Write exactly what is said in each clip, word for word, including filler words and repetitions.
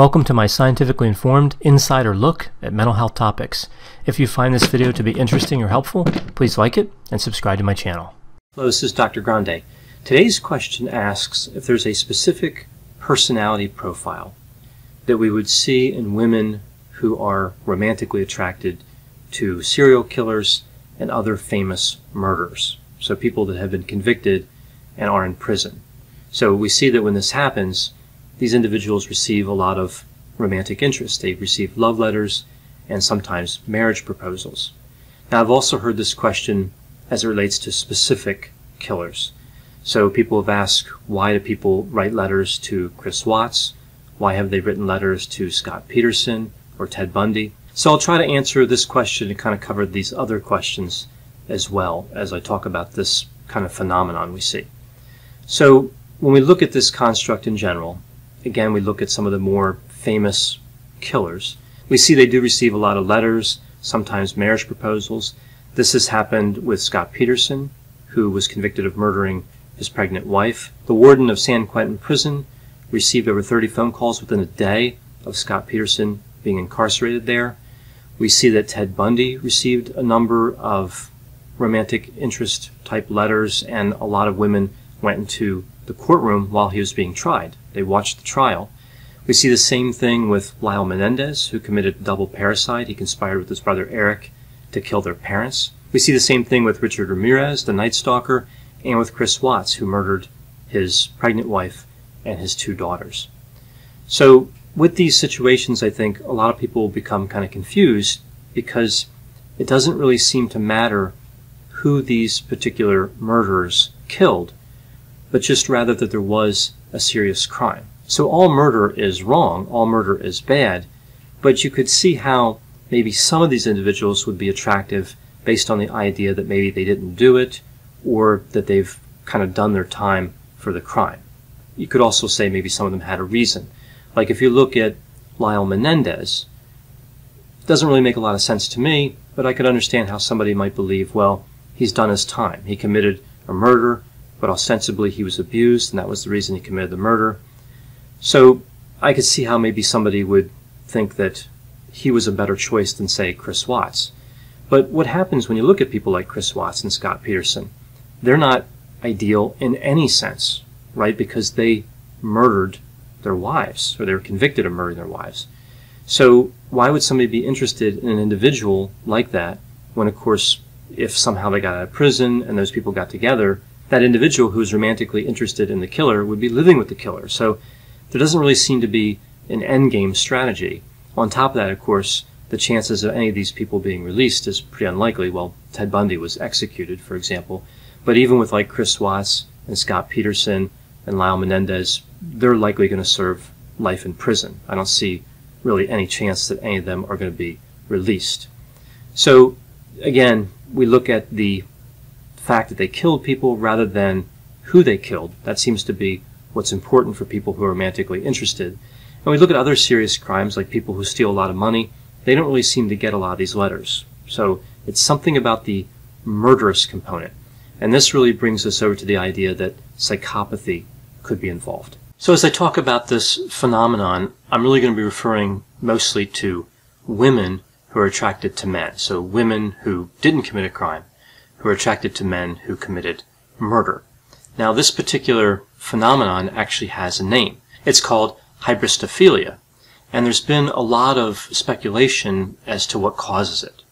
Welcome to my scientifically informed insider look at mental health topics. If you find this video to be interesting or helpful, please like it and subscribe to my channel. Hello, this is Doctor Grande. Today's question asks if there's a specific personality profile that we would see in women who are romantically attracted to serial killers and other famous murderers, so people that have been convicted and are in prison. So we see that when this happens, these individuals receive a lot of romantic interest. They receive love letters and sometimes marriage proposals. Now, I've also heard this question as it relates to specific killers. So people have asked, why do people write letters to Chris Watts? Why have they written letters to Scott Peterson or Ted Bundy? So I'll try to answer this question and kind of cover these other questions as well as I talk about this kind of phenomenon we see. So when we look at this construct in general, again, we look at some of the more famous killers. We see they do receive a lot of letters, sometimes marriage proposals. This has happened with Scott Peterson, who was convicted of murdering his pregnant wife. The warden of San Quentin Prison received over thirty phone calls within a day of Scott Peterson being incarcerated there. We see that Ted Bundy received a number of romantic interest type letters, and a lot of women went into the courtroom while he was being tried. They watched the trial. We see the same thing with Lyle Menendez, who committed double parricide. He conspired with his brother Eric to kill their parents. We see the same thing with Richard Ramirez, the Night Stalker, and with Chris Watts, who murdered his pregnant wife and his two daughters. So with these situations, I think a lot of people become kind of confused because it doesn't really seem to matter who these particular murderers killed, but just rather that there was a serious crime. So all murder is wrong, all murder is bad, but you could see how maybe some of these individuals would be attractive based on the idea that maybe they didn't do it or that they've kind of done their time for the crime. You could also say maybe some of them had a reason. Like if you look at Lyle Menendez, it doesn't really make a lot of sense to me, but I could understand how somebody might believe, well, he's done his time. He committed a murder, but ostensibly he was abused, and that was the reason he committed the murder. So I could see how maybe somebody would think that he was a better choice than, say, Chris Watts. But what happens when you look at people like Chris Watts and Scott Peterson? They're not ideal in any sense, right? Because they murdered their wives, or they were convicted of murdering their wives. So why would somebody be interested in an individual like that when, of course, if somehow they got out of prison and those people got together, that individual who is romantically interested in the killer would be living with the killer. So there doesn't really seem to be an endgame strategy. On top of that, of course, the chances of any of these people being released is pretty unlikely. Well, Ted Bundy was executed, for example. But even with like Chris Watts and Scott Peterson and Lyle Menendez, they're likely going to serve life in prison. I don't see really any chance that any of them are going to be released. So again, we look at the fact that they killed people rather than who they killed. That seems to be what's important for people who are romantically interested. And we look at other serious crimes, like people who steal a lot of money. They don't really seem to get a lot of these letters. So it's something about the murderous component. And this really brings us over to the idea that psychopathy could be involved. So as I talk about this phenomenon, I'm really going to be referring mostly to women who are attracted to men. So women who didn't commit a crime, who are attracted to men who committed murder. Now, this particular phenomenon actually has a name. It's called hybristophilia, and there's been a lot of speculation as to what causes it.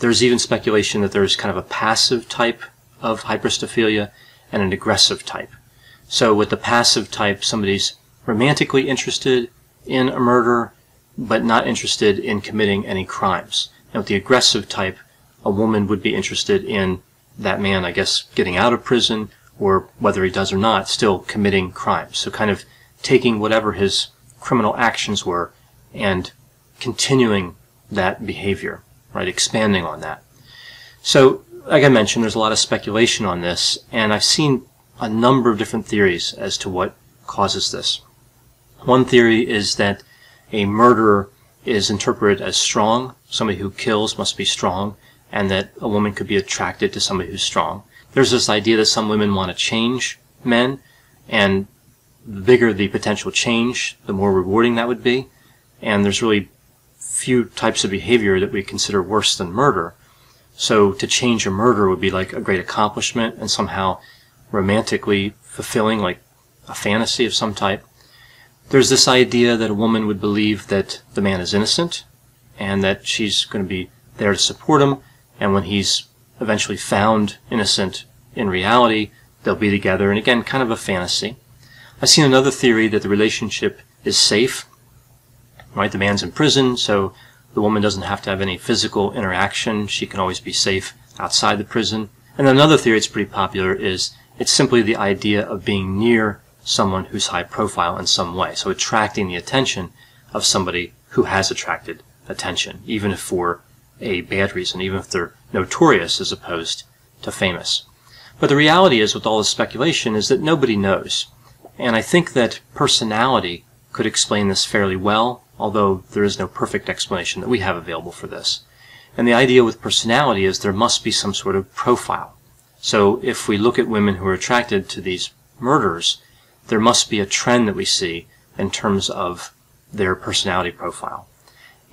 There's even speculation that there's kind of a passive type of hybristophilia and an aggressive type. So with the passive type, somebody's romantically interested in a murder, but not interested in committing any crimes. And with the aggressive type, a woman would be interested in that man, I guess, getting out of prison, or whether he does or not, still committing crimes. So kind of taking whatever his criminal actions were and continuing that behavior, right? Expanding on that. So, like I mentioned, there's a lot of speculation on this, and I've seen a number of different theories as to what causes this. One theory is that a murderer is interpreted as strong. Somebody who kills must be strong, and that a woman could be attracted to somebody who's strong. There's this idea that some women want to change men, and the bigger the potential change, the more rewarding that would be. and there's really few types of behavior that we consider worse than murder. So to change a murder would be like a great accomplishment and somehow romantically fulfilling, like a fantasy of some type. There's this idea that a woman would believe that the man is innocent and that she's going to be there to support him, and when he's eventually found innocent in reality, they'll be together, and again, kind of a fantasy. I've seen another theory that the relationship is safe, right? The man's in prison, so the woman doesn't have to have any physical interaction. She can always be safe outside the prison. And another theory that's pretty popular is it's simply the idea of being near someone who's high profile in some way, so attracting the attention of somebody who has attracted attention, even if for a bad reason, even if they're notorious as opposed to famous. But the reality is, with all this speculation, is that nobody knows. And I think that personality could explain this fairly well, although there is no perfect explanation that we have available for this. And the idea with personality is there must be some sort of profile. So if we look at women who are attracted to these murders, there must be a trend that we see in terms of their personality profile.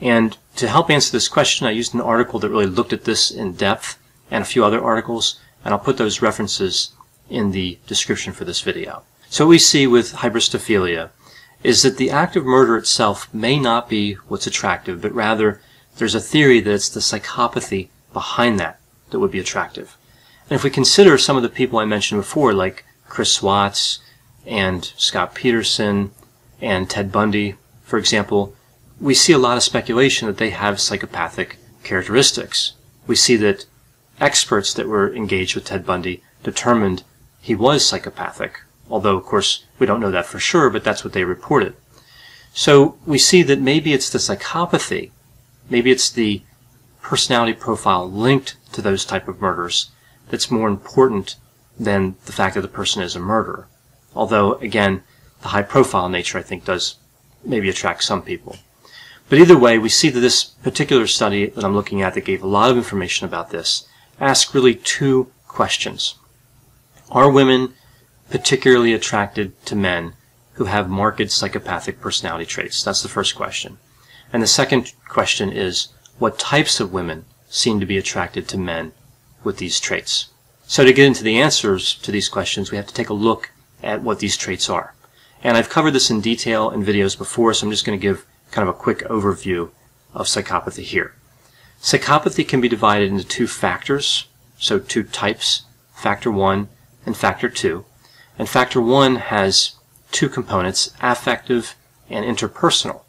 And to help answer this question, I used an article that really looked at this in depth, and a few other articles, and I'll put those references in the description for this video. So what we see with hybristophilia is that the act of murder itself may not be what's attractive, but rather there's a theory that it's the psychopathy behind that that would be attractive. And if we consider some of the people I mentioned before, like Chris Watts and Scott Peterson and Ted Bundy, for example, we see a lot of speculation that they have psychopathic characteristics. We see that experts that were engaged with Ted Bundy determined he was psychopathic, although, of course, we don't know that for sure, but that's what they reported. So we see that maybe it's the psychopathy, maybe it's the personality profile linked to those type of murders that's more important than the fact that the person is a murderer. Although, again, the high-profile nature, I think, does maybe attract some people. But either way, we see that this particular study that I'm looking at that gave a lot of information about this asked really two questions. Are women particularly attracted to men who have marked psychopathic personality traits? That's the first question. And the second question is, what types of women seem to be attracted to men with these traits? So to get into the answers to these questions, we have to take a look at what these traits are. And I've covered this in detail in videos before, so I'm just going to give kind of a quick overview of psychopathy here. Psychopathy can be divided into two factors, so two types, factor one and factor two. And factor one has two components, affective and interpersonal.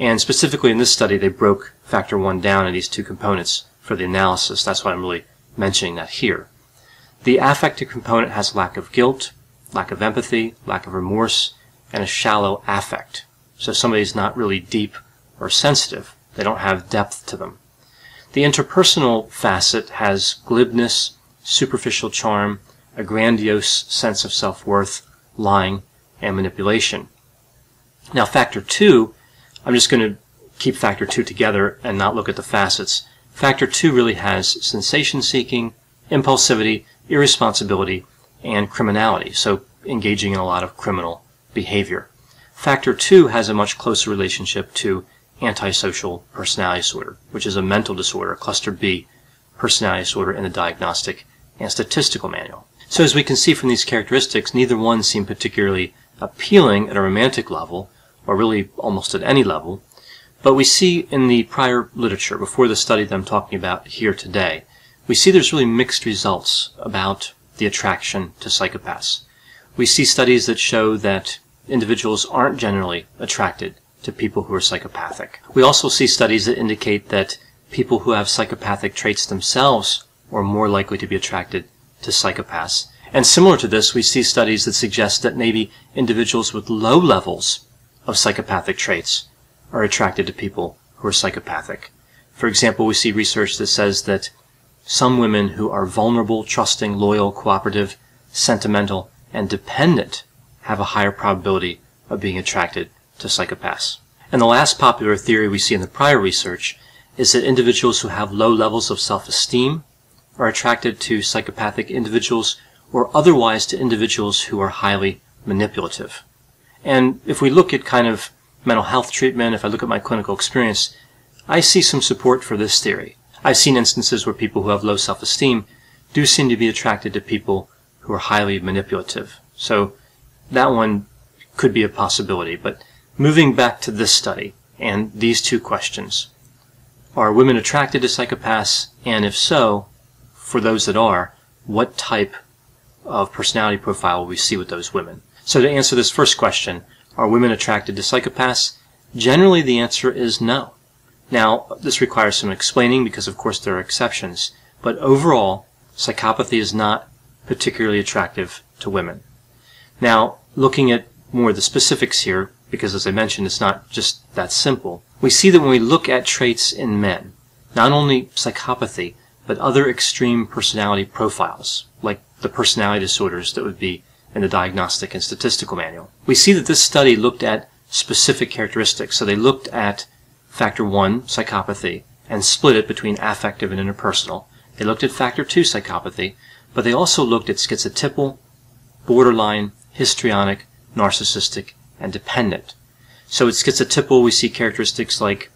And specifically in this study, they broke factor one down in these two components for the analysis. That's why I'm really mentioning that here. The affective component has lack of guilt, lack of empathy, lack of remorse, and a shallow affect. So somebody's not really deep or sensitive. They don't have depth to them. The interpersonal facet has glibness, superficial charm, a grandiose sense of self-worth, lying, and manipulation. Now, factor two, I'm just going to keep factor two together and not look at the facets. Factor two really has sensation-seeking, impulsivity, irresponsibility, and criminality, so engaging in a lot of criminal behavior. Factor two has a much closer relationship to antisocial personality disorder, which is a mental disorder, cluster B personality disorder in the Diagnostic and Statistical Manual. So as we can see from these characteristics, neither one seemed particularly appealing at a romantic level, or really almost at any level, but we see in the prior literature, before the study that I'm talking about here today, we see there's really mixed results about the attraction to psychopaths. We see studies that show that individuals aren't generally attracted to people who are psychopathic. We also see studies that indicate that people who have psychopathic traits themselves are more likely to be attracted to psychopaths. And similar to this, we see studies that suggest that maybe individuals with low levels of psychopathic traits are attracted to people who are psychopathic. For example, we see research that says that some women who are vulnerable, trusting, loyal, cooperative, sentimental, and dependent have a higher probability of being attracted to psychopaths. And the last popular theory we see in the prior research is that individuals who have low levels of self-esteem are attracted to psychopathic individuals, or otherwise to individuals who are highly manipulative. And if we look at kind of mental health treatment, if I look at my clinical experience, I see some support for this theory. I've seen instances where people who have low self-esteem do seem to be attracted to people who are highly manipulative. So that one could be a possibility. But moving back to this study and these two questions, are women attracted to psychopaths? And if so, for those that are, what type of personality profile will we see with those women? So to answer this first question, are women attracted to psychopaths? Generally, the answer is no. Now, this requires some explaining because, of course, there are exceptions. But overall, psychopathy is not particularly attractive to women. Now, looking at more of the specifics here, because as I mentioned, it's not just that simple, we see that when we look at traits in men, not only psychopathy, but other extreme personality profiles, like the personality disorders that would be in the Diagnostic and Statistical Manual. We see that this study looked at specific characteristics. So they looked at factor one, psychopathy, and split it between affective and interpersonal. They looked at factor two, psychopathy, but they also looked at schizotypal, borderline, histrionic, narcissistic, and dependent. So at schizotypal, we see characteristics like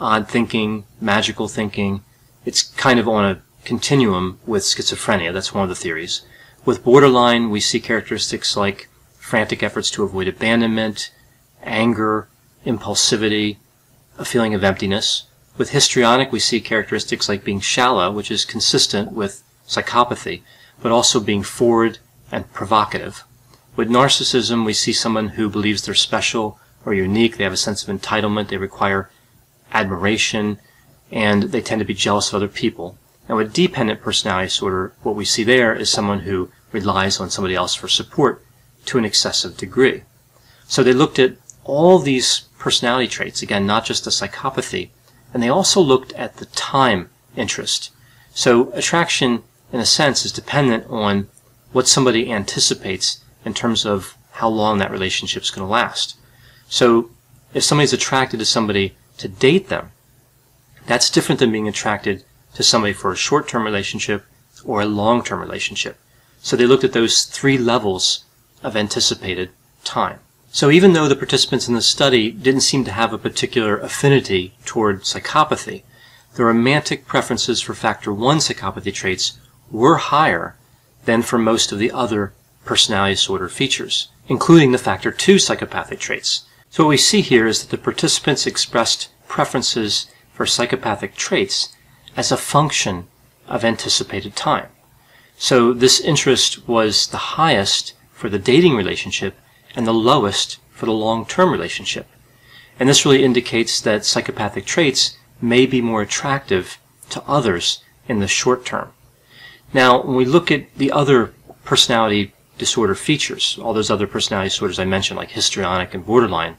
odd thinking, magical thinking. It's kind of on a continuum with schizophrenia. That's one of the theories. With borderline, we see characteristics like frantic efforts to avoid abandonment, anger, impulsivity, a feeling of emptiness. With histrionic, we see characteristics like being shallow, which is consistent with psychopathy, but also being forward and provocative. With narcissism, we see someone who believes they're special or unique. They have a sense of entitlement. They require admiration, and they tend to be jealous of other people. And with dependent personality disorder, what we see there is someone who relies on somebody else for support to an excessive degree. So they looked at all these personality traits, again, not just the psychopathy, and they also looked at the time interest. So attraction, in a sense, is dependent on what somebody anticipates in terms of how long that relationship's going to last. So if somebody's attracted to somebody to date them, that's different than being attracted to somebody for a short-term relationship or a long-term relationship. So they looked at those three levels of anticipated time. So even though the participants in the study didn't seem to have a particular affinity toward psychopathy, the romantic preferences for factor one psychopathy traits were higher than for most of the other personality disorder features, including the factor two psychopathic traits. So what we see here is that the participants expressed preferences for psychopathic traits as a function of anticipated time. So this interest was the highest for the dating relationship and the lowest for the long-term relationship. And this really indicates that psychopathic traits may be more attractive to others in the short term. Now, when we look at the other personality disorder features, all those other personality disorders I mentioned, like histrionic and borderline,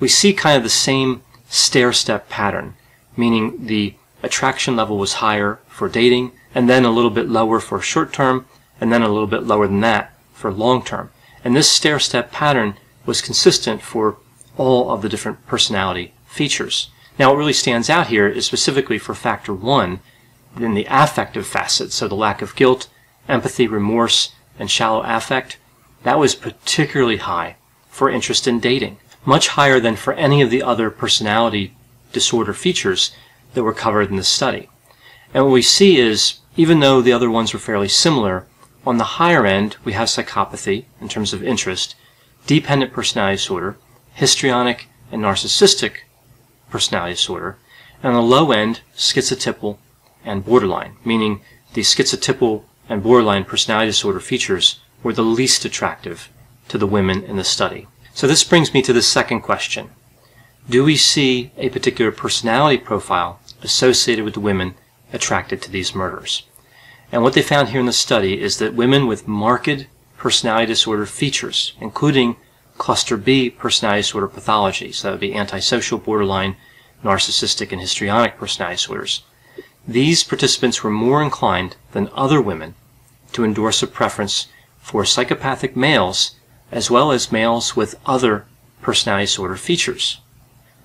we see kind of the same stair-step pattern, meaning the attraction level was higher for dating, and then a little bit lower for short term, and then a little bit lower than that for long term. And this stair-step pattern was consistent for all of the different personality features. Now, what really stands out here is specifically for factor one in the affective facet, so the lack of guilt, empathy, remorse, and shallow affect. That was particularly high for interest in dating, much higher than for any of the other personality disorder features that were covered in the study. And what we see is, even though the other ones were fairly similar, on the higher end, we have psychopathy in terms of interest, dependent personality disorder, histrionic and narcissistic personality disorder, and on the low end, schizotypal and borderline, meaning the schizotypal and borderline personality disorder features were the least attractive to the women in the study. So this brings me to the second question. Do we see a particular personality profile associated with the women attracted to these murders? And what they found here in the study is that women with marked personality disorder features, including cluster B personality disorder pathology, so that would be antisocial, borderline, narcissistic, and histrionic personality disorders, these participants were more inclined than other women to endorse a preference for psychopathic males as well as males with other personality disorder features.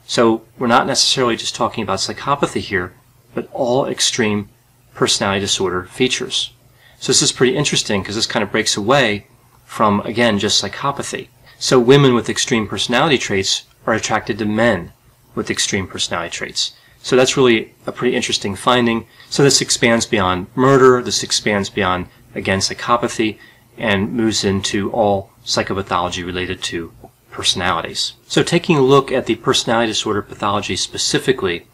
So we're not necessarily just talking about psychopathy here, but all extreme personality disorder features. So this is pretty interesting because this kind of breaks away from, again, just psychopathy. So women with extreme personality traits are attracted to men with extreme personality traits. So that's really a pretty interesting finding. So this expands beyond murder, this expands beyond, again, psychopathy, and moves into all psychopathology related to personalities. So taking a look at the personality disorder pathology specifically,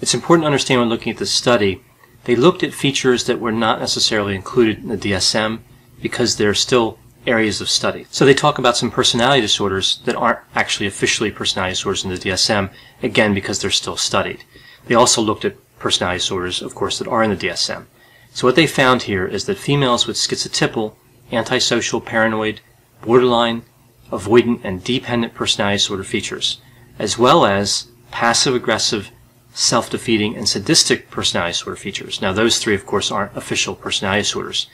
it's important to understand when looking at this study, they looked at features that were not necessarily included in the D S M because they're still areas of study. So they talk about some personality disorders that aren't actually officially personality disorders in the D S M, again, because they're still studied. They also looked at personality disorders, of course, that are in the D S M. So what they found here is that females with schizotypal, antisocial, paranoid, borderline, avoidant, and dependent personality disorder features, as well as passive-aggressive, self-defeating, and sadistic personality disorder features. Now, those three, of course, aren't official personality disorders,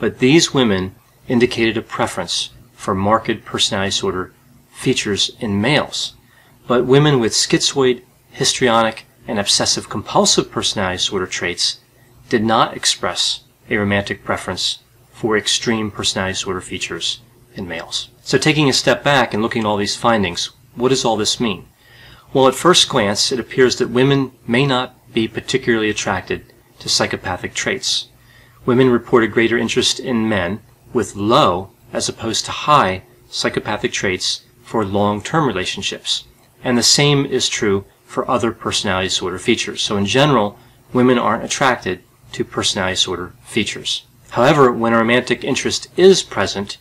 but these women indicated a preference for marked personality disorder features in males. But women with schizoid, histrionic, and obsessive-compulsive personality disorder traits did not express a romantic preference for extreme personality disorder features in males. So taking a step back and looking at all these findings, what does all this mean? Well, at first glance, it appears that women may not be particularly attracted to psychopathic traits. Women reported greater interest in men with low as opposed to high psychopathic traits for long-term relationships. And the same is true for other personality disorder features. So in general, women aren't attracted to personality disorder features. However, when a romantic interest is present,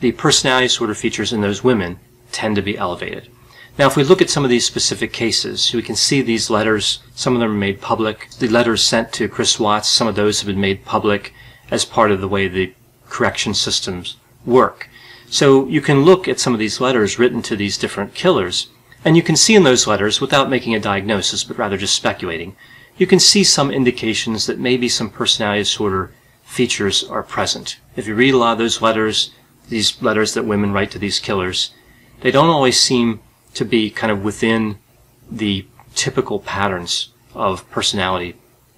the personality disorder features in those women tend to be elevated. Now, if we look at some of these specific cases, we can see these letters. Some of them are made public. The letters sent to Chris Watts, some of those have been made public as part of the way the correction systems work. So you can look at some of these letters written to these different killers, and you can see in those letters, without making a diagnosis, but rather just speculating, you can see some indications that maybe some personality disorder features are present. If you read a lot of those letters, these letters that women write to these killers, they don't always seem to be kind of within the typical patterns of personality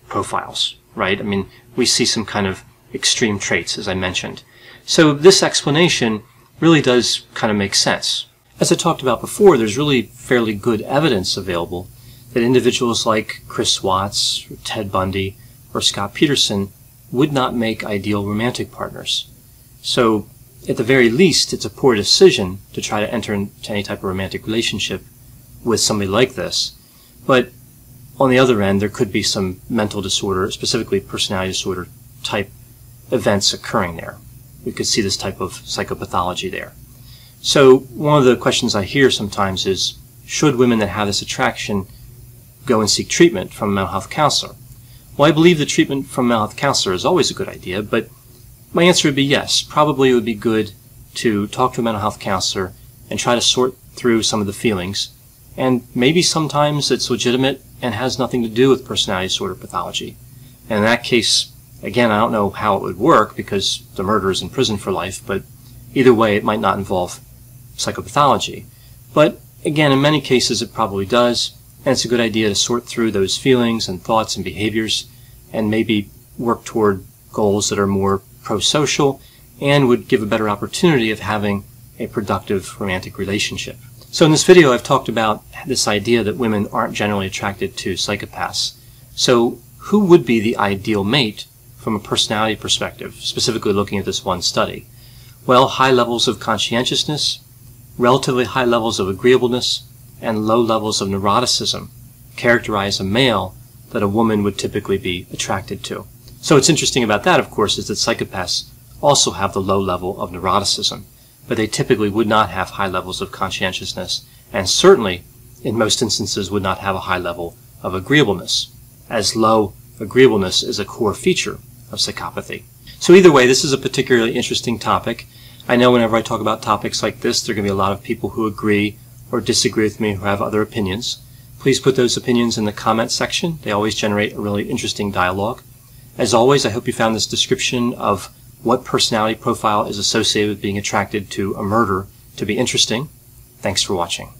profiles, right? I mean, we see some kind of extreme traits, as I mentioned. So this explanation really does kind of make sense. As I talked about before, there's really fairly good evidence available that individuals like Chris Watts, or Ted Bundy, or Scott Peterson would not make ideal romantic partners. So at the very least, it's a poor decision to try to enter into any type of romantic relationship with somebody like this. But on the other end, there could be some mental disorder, specifically personality disorder type events occurring there. We could see this type of psychopathology there. So one of the questions I hear sometimes is, should women that have this attraction go and seek treatment from a mental health counselor? Well, I believe the treatment from a mental health counselor is always a good idea, but my answer would be yes. Probably it would be good to talk to a mental health counselor and try to sort through some of the feelings. And maybe sometimes it's legitimate and has nothing to do with personality disorder pathology. And in that case, again, I don't know how it would work because the murderer is in prison for life, but either way, it might not involve psychopathology. But again, in many cases it probably does, and it's a good idea to sort through those feelings and thoughts and behaviors and maybe work toward goals that are more prosocial and would give a better opportunity of having a productive romantic relationship. So in this video I've talked about this idea that women aren't generally attracted to psychopaths. So who would be the ideal mate from a personality perspective, specifically looking at this one study? Well, high levels of conscientiousness, relatively high levels of agreeableness, and low levels of neuroticism characterize a male that a woman would typically be attracted to. So what's interesting about that, of course, is that psychopaths also have the low level of neuroticism, but they typically would not have high levels of conscientiousness, and certainly, in most instances, would not have a high level of agreeableness, as low agreeableness is a core feature of psychopathy. So either way, this is a particularly interesting topic. I know whenever I talk about topics like this, there are going to be a lot of people who agree or disagree with me, who have other opinions. Please put those opinions in the comment section. They always generate a really interesting dialogue. As always, I hope you found this description of what personality profile is associated with being attracted to a murder to be interesting. Thanks for watching.